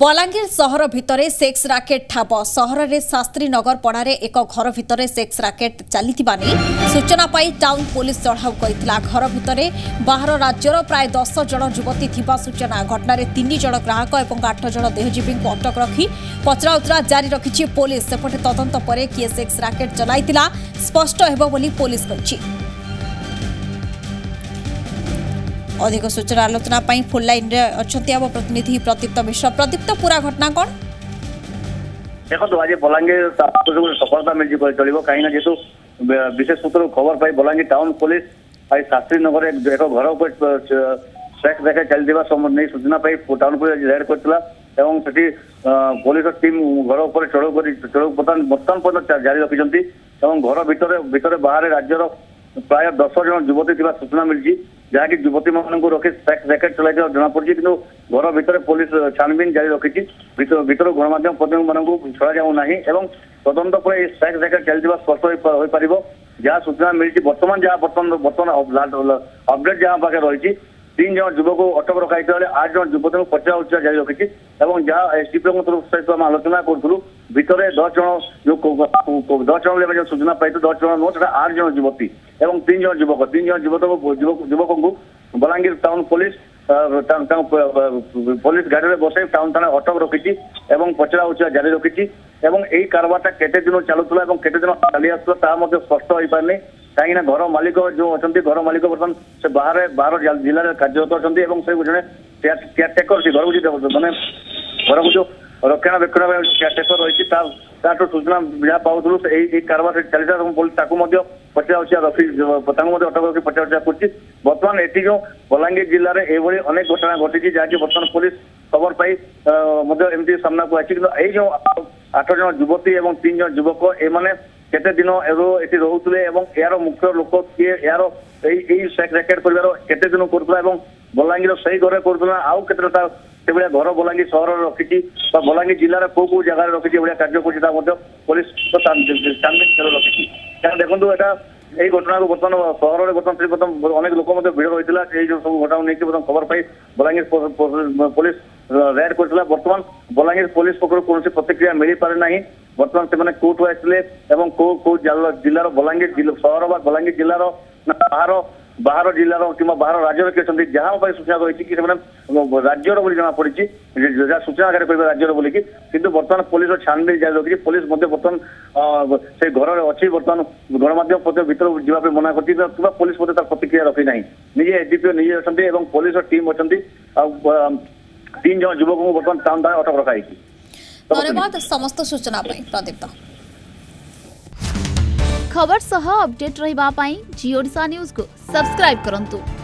बलांगीर सहर भितरे sex rocket ठाब सहर रे शास्त्री नगर पड़ार एक घर भितरे सेक्स राकेट चली सूचना पाई टाउन पुलिस चढ़ाऊ करथिला। घर भितरे बाहर राज्यर प्राय 10 जन युवती थिबा सूचना। घटन 3 जन ग्राहक और 8 जन देहजीवी को अटक रखी पचराउचरा जारी रखी पुलिस। सेपटे तदंत पर किए सेक्स राकेट चलाइथिला स्पष्ट हेबो बोली पुलिस कहिछि। अधिक सूचना आलोचना फोन लाइन अच्छा आम प्रतिनिधि प्रदीप्त मिश्र। प्रदीप्त पूरा घटना कौन देखो आज बलांगीर सफलता मिली चलो कहीं जेहतु विशेष सूत्र खबर पाई बलांगीर टाउन पुलिस आज शास्त्री नगर एक घर सेक्स रैकेट चलने सूचना पाई टाउन पुलिस रेड कर पुलिस टीम घर उपर चढ़ऊ बर्तमान पर्यटन जारी रखिंट। घर भितर बाहर राज्यर प्राय 10 जन युवती थी सूचना मिली जहाँकि युवती मान रखी सेक्स रैकेट चलाई जना पड़ी कि घर भितर पुलिस छानबीन जारी रखी भितर गणमाध्यम प्रतिनिधि मानक छड़ा जाऊना और तदंत पर यह सेक्स रैकेट चलता स्पष्ट हो पार जहाँ सूचना मिली। बर्तमान जहाँ बर्तमान अपडेट जहाँ पाखे रही 3 जन युवक अटक रखाई 8 जन युवती पचरा उचरा जारी रखी जहाँ एसडीपीओ तरफ सहित आम आलोचना करूँ भितर 10 जन 10 जन सूचना पाई 10 जन नुह से 8 जन युवती और 3 जन युवक 3 जन युवक को बलांगीर टाउन पुलिस पुलिस गाड़ी में बस टाउन थाना अटक रखी पचरा उचरा जारी रखी। यही कारबारटा केते दिन चलुला केते दिन चली आसुला स्पष्ट हो पारनी कहीं घर मालिक जो अच्छा घर मालिक बर्तमान से बाहर बाहर जिले में कार्यरत अच्छा से जो केयरटेकर घर को मैंने घर को जो रक्षणाबेक्षण केयरटेकर रही सूचना जहाँ पाऊँ से कारबार चलता पुलिस पचरा उचरा रखी अटक रखी पचरा उचरा कर बर्तमान एटी जो बलांगीर जिले में यह अनेक घटना घटी जहाँकि बर्तमान पुलिस खबर पाई एमती सामना को आई कि जो 8 जन युवती और 3 जन युवक ये केते दिन एटी रोले यार मुख्य लोक किए यार सेक्स रैकेट करते करूला बलांगीर सही घर करूला आउ के घर बलांगीर सहर रखी बलांगीर जिले में कौ कौ जगार रखी ये कार्य कर पुलिस रखी क्या देखो एटा यही घटना को बर्तमान सहर में बर्तमान अनेक लोक भिड़ रही है। ये जो सब घटना नहीं खबर पाई बलांगीर पुलिस रेड कर बर्तमान बलांगीर पुलिस पक्ष कौन प्रतिक्रिया मिल पारे ना। बर्तमान से कौटू आसले जिलार बलांगीर सहर व बलांगीर जिलार बाहर बाहर जिलार कि बाहर राज्य किए अच्छा जहाँ सूचना रही कि राज्यर बोली जना पड़ी जहाँ सूचना आगे कह राज्यर बोलिकी किंतु बर्तमान पुलिस छानबीन जारी रखी पुलिस बर्तमान से घर अच्छी बर्तमान गणमाध्यम भीतर जावाई मना करती कि पुलिस तार प्रतिक्रिया रखी ना निजे एसडीपीओ निजे अच्छा पुलिस टीम अच्छा 3 जन युवक को बर्तमान टाउन थाना अटक रखा है। धन्यवाद समस्त सूचना प्रदीप्त। खबर सह अपडेट रहिबा जिओ ओडिशा न्यूज को सब्सक्राइब करंतु।